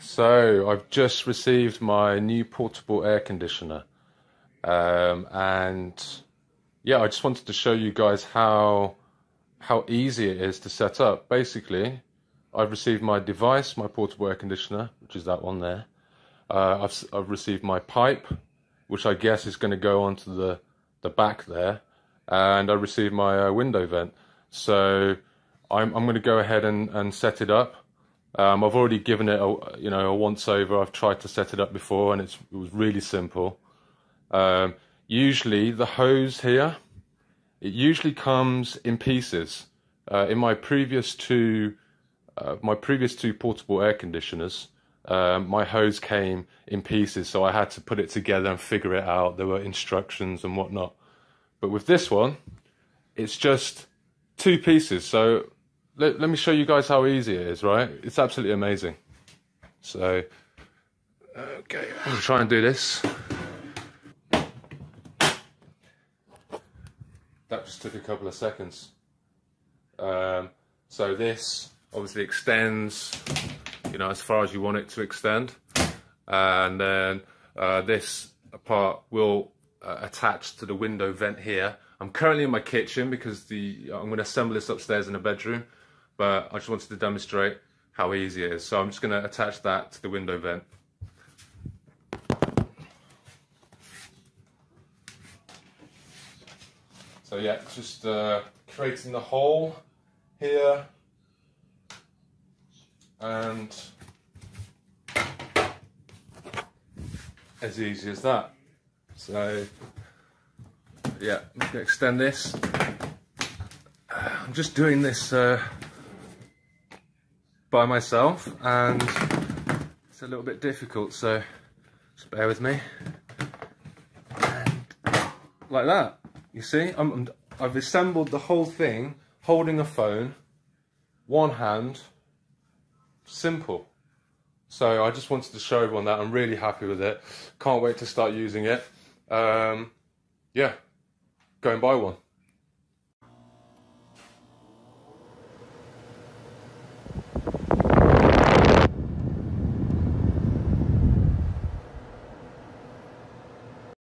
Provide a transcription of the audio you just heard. So I've just received my new portable air conditioner, and yeah, I just wanted to show you guys how easy it is to set up. Basically, I've received my device, my portable air conditioner, which is that one there. I've received my pipe, which I guess is going to go onto the back there, and I received my window vent. So I'm going to go ahead and set it up. I've already given it a once over. I've tried to set it up before, and it was really simple. Usually the hose here, it usually comes in pieces. In my previous two portable air conditioners, my hose came in pieces, so I had to put it together and figure it out. There were instructions and whatnot. But with this one, it's just two pieces. So let me show you guys how easy it is, right? It's absolutely amazing. So, okay, I'm gonna try and do this. That just took a couple of seconds. So this obviously extends, as far as you want it to extend. And then this part will attach to the window vent here. I'm currently in my kitchen because I'm gonna assemble this upstairs in the bedroom. But I just wanted to demonstrate how easy it is. So I'm just going to attach that to the window vent. So yeah, just creating the hole here. And as easy as that. So yeah, I'm going to extend this. I'm just doing this by myself, and it's a little bit difficult, so just bear with me. And like that, you see, I've assembled the whole thing holding a phone, one hand, simple. So I just wanted to show everyone that. I'm really happy with it. Can't wait to start using it. Yeah, go and buy one.